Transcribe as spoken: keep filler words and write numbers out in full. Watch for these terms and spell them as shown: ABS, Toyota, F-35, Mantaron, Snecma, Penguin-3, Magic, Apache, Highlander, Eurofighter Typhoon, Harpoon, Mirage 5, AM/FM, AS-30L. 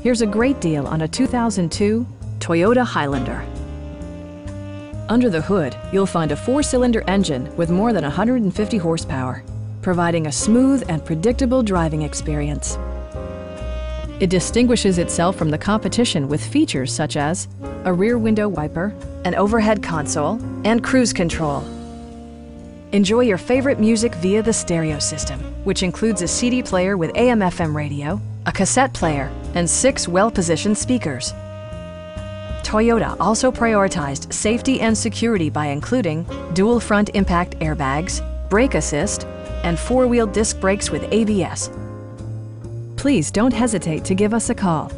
Here's a great deal on a two thousand two Toyota Highlander. Under the hood, you'll find a four-cylinder engine with more than one hundred fifty horsepower, providing a smooth and predictable driving experience. It distinguishes itself from the competition with features such as a rear window wiper, an overhead console, and cruise control. Enjoy your favorite music via the stereo system, which includes a C D player with A M F M radio, a cassette player, and six well-positioned speakers. Toyota also prioritized safety and security by including dual front impact airbags, brake assist, and four-wheel disc brakes with A B S. Please don't hesitate to give us a call.